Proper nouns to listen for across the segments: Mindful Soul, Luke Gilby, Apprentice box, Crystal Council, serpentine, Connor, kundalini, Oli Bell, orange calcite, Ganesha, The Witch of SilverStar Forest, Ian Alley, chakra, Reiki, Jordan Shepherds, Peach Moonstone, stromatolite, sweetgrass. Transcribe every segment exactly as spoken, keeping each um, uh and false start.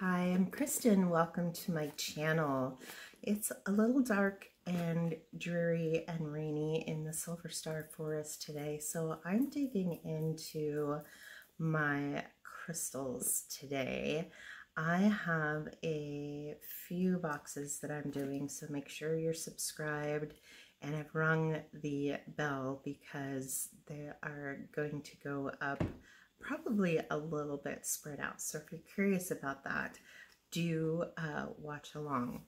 Hi, I'm Kristen. Welcome to my channel. It's a little dark and dreary and rainy in the SilverStar Forest today, so I'm digging into my crystals today. I have a few boxes that I'm doing, so make sure you're subscribed, and I've rung the bell because they are going to go up probably a little bit spread out. So if you're curious about that, do uh, watch along.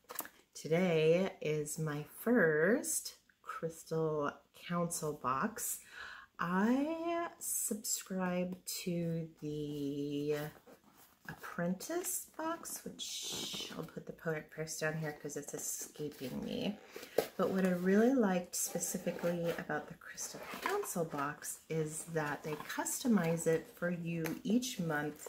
Today is my first Crystal Council box. I subscribe to the Apprentice box, which I'll put the price down here because it's escaping me. But what I really liked specifically about the Crystal Council box is that they customize it for you each month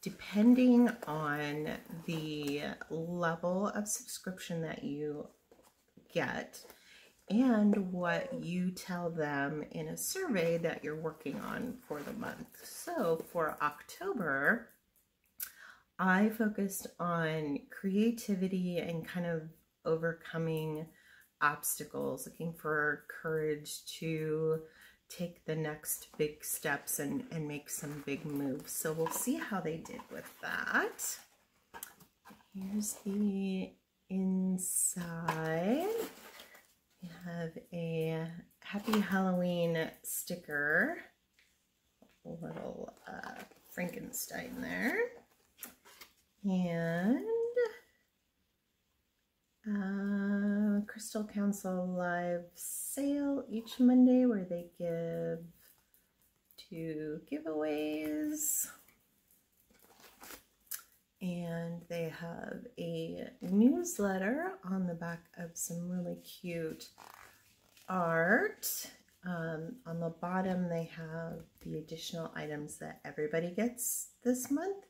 depending on the level of subscription that you get and what you tell them in a survey that you're working on for the month. So for October, I focused on creativity and kind of overcoming obstacles, looking for courage to take the next big steps and, and make some big moves. So we'll see how they did with that. Here's the inside. We have a Happy Halloween sticker, a little uh, Frankenstein there. And uh, Crystal Council live sale each Monday where they give two giveaways. And they have a newsletter on the back of some really cute art. Um, on the bottom they have the additional items that everybody gets this month.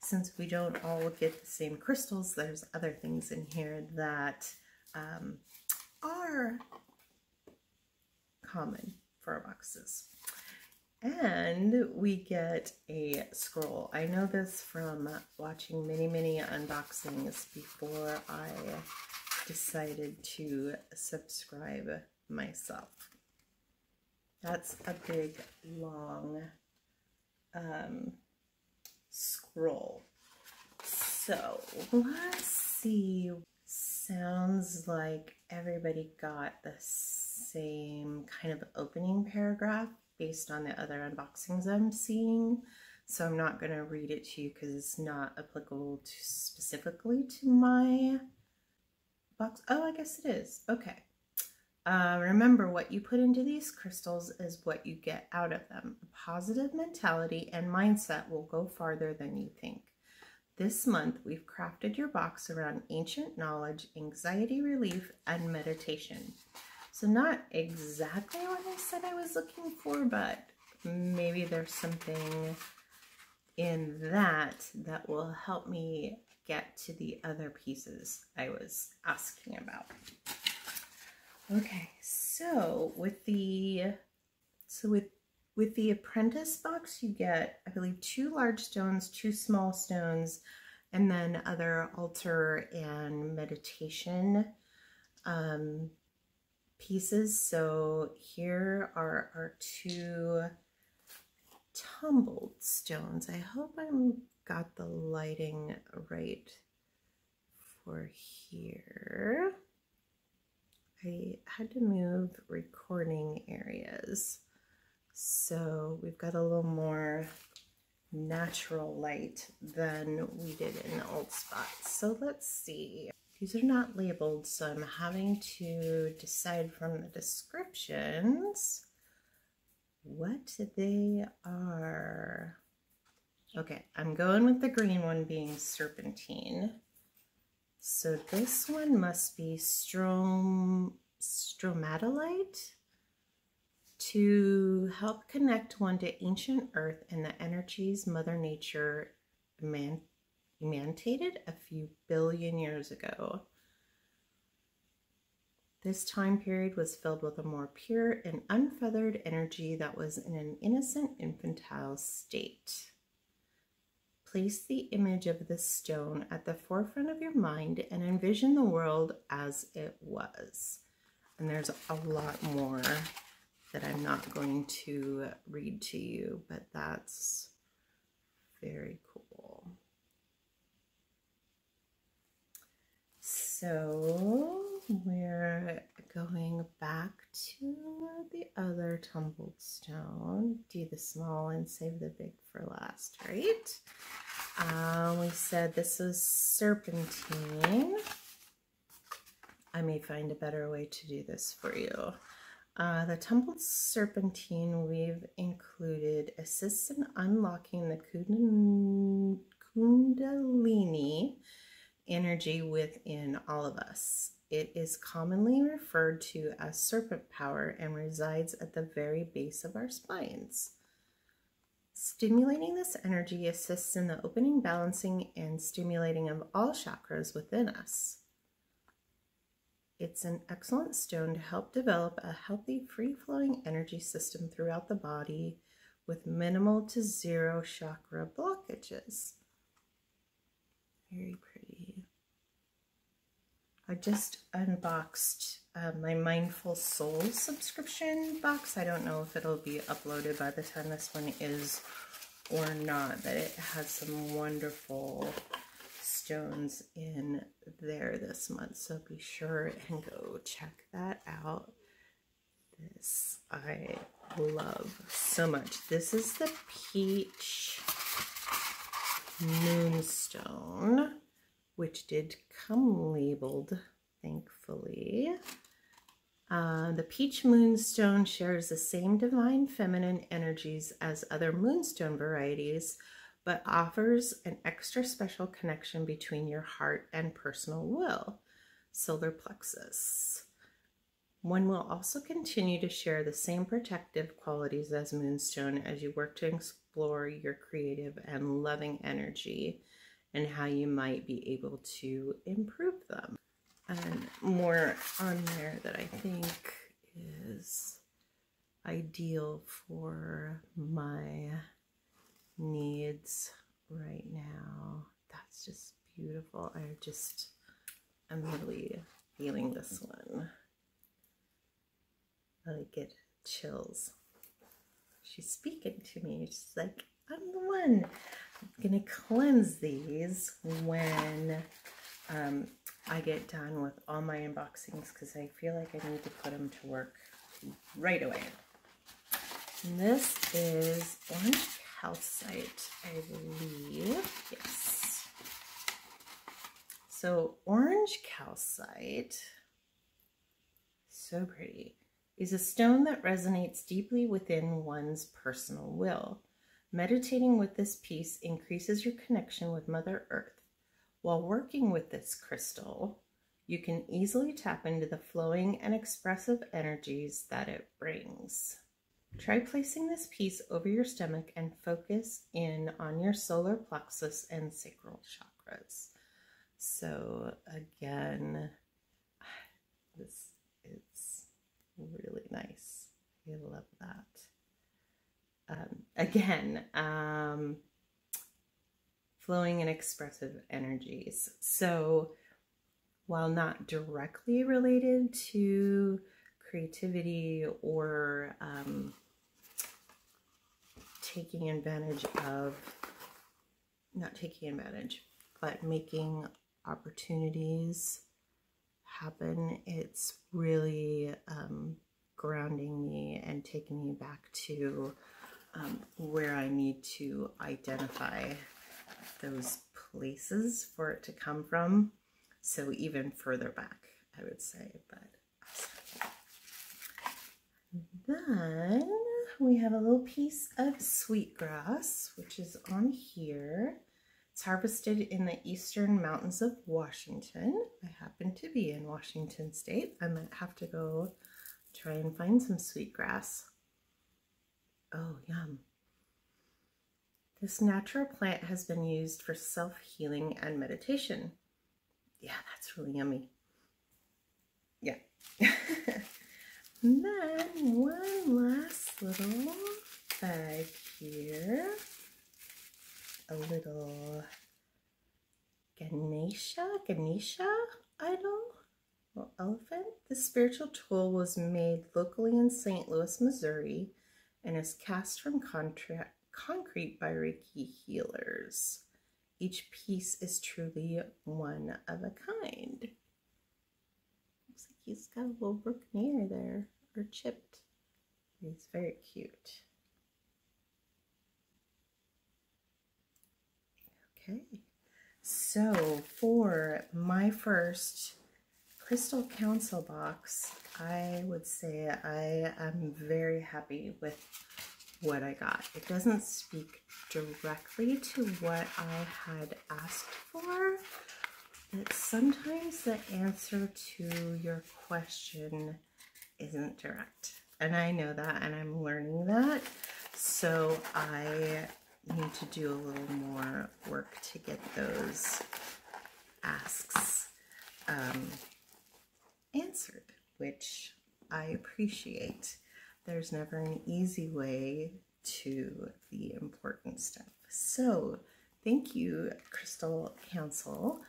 Since we don't all get the same crystals, there's other things in here that um, are common for our boxes. And we get a scroll. I know this from watching many, many unboxings before I decided to subscribe myself. That's a big, long um, scroll. So let's see. Sounds like everybody got the same kind of opening paragraph based on the other unboxings I'm seeing. So I'm not going to read it to you because it's not applicable to specifically to my box. Oh, I guess it is. Okay. Uh, remember, what you put into these crystals is what you get out of them. A positive mentality and mindset will go farther than you think. This month, we've crafted your box around ancient knowledge, anxiety relief, and meditation. So not exactly what I said I was looking for, but maybe there's something in that that will help me get to the other pieces I was asking about. Okay, so with the so with with the Apprentice box, you get, I believe, two large stones, two small stones, and then other altar and meditation um, pieces. So here are our two tumbled stones. I hope I'm got the lighting right for here. I had to move recording areas, so we've got a little more natural light than we did in the old spot. So let's see. These are not labeled, so I'm having to decide from the descriptions what they are. Okay, I'm going with the green one being serpentine. So this one must be strom stromatolite to help connect one to ancient earth and the energies Mother Nature emanated a few billion years ago. This time period was filled with a more pure and unfeathered energy that was in an innocent, infantile state. place the image of this stone at the forefront of your mind and envision the world as it was. And there's a lot more that I'm not going to read to you, but that's very cool. So we're going back to the other tumbled stone. Do the small and save the big for last, right? Um, we said this was serpentine. I may find a better way to do this for you. Uh, the tumbled serpentine we've included assists in unlocking the kund kundalini energy within all of us. It is commonly referred to as serpent power and resides at the very base of our spines. Stimulating this energy assists in the opening, balancing, and stimulating of all chakras within us. It's an excellent stone to help develop a healthy, free-flowing energy system throughout the body with minimal to zero chakra blockages. Very pretty. I just unboxed uh, my Mindful Soul subscription box. I don't know if it'll be uploaded by the time this one is or not, but it has some wonderful stones in there this month, so be sure and go check that out. This I love so much. This is the Peach Moonstone, which did come labeled, thankfully. Uh, the Peach Moonstone shares the same divine feminine energies as other moonstone varieties, but offers an extra special connection between your heart and personal will, solar plexus. One will also continue to share the same protective qualities as moonstone as you work to explore your creative and loving energy and how you might be able to improve them. And more on there that I think is ideal for my needs right now. That's just beautiful. I just, I'm really feeling this one. I get chills. She's speaking to me. She's like, I'm the one. I'm gonna cleanse these when um, I get done with all my unboxings, because I feel like I need to put them to work right away. And this is orange calcite, I believe. Yes. So orange calcite, so pretty, is a stone that resonates deeply within one's personal will. Meditating with this piece increases your connection with Mother Earth. While working with this crystal, you can easily tap into the flowing and expressive energies that it brings. Try placing this piece over your stomach and focus in on your solar plexus and sacral chakras. So again, this is really nice. I love that. Um, again, um, flowing and expressive energies. So while not directly related to creativity or um, taking advantage of, not taking advantage, but making opportunities happen, it's really um, grounding me and taking me back to Um, where I need to identify those places for it to come from. So even further back, I would say, but then we have a little piece of sweetgrass, which is on here. It's harvested in the eastern mountains of Washington. I happen to be in Washington State. I might have to go try and find some sweetgrass. Oh, yum. This natural plant has been used for self-healing and meditation. Yeah, that's really yummy. Yeah. And then one last little bag here. a little Ganesha, Ganesha idol or elephant. This spiritual tool was made locally in Saint Louis, Missouri, and is cast from contra- concrete by Reiki healers. Each piece is truly one of a kind. Looks like he's got a little broken ear there, or chipped. It's very cute. Okay, so for my first Crystal Council box, I would say I am very happy with what I got. It doesn't speak directly to what I had asked for, but sometimes the answer to your question isn't direct. And I know that, and I'm learning that, so I need to do a little more work to get those asks um, answered, which I appreciate. There's never an easy way to the important stuff. So thank you, Crystal Council.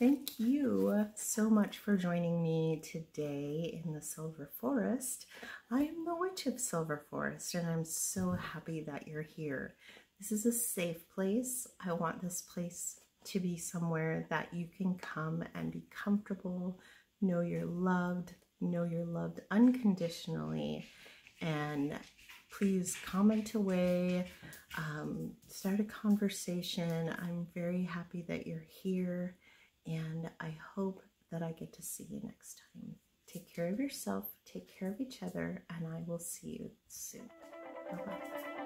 Thank you so much for joining me today in the Silver Forest. I am the Witch of Silver Forest, and I'm so happy that you're here. This is a safe place. I want this place to be somewhere that you can come and be comfortable, know you're loved, know you're loved unconditionally, and please comment away, um, start a conversation. I'm very happy that you're here, and I hope that I get to see you next time. Take care of yourself, take care of each other, and I will see you soon. Bye-bye.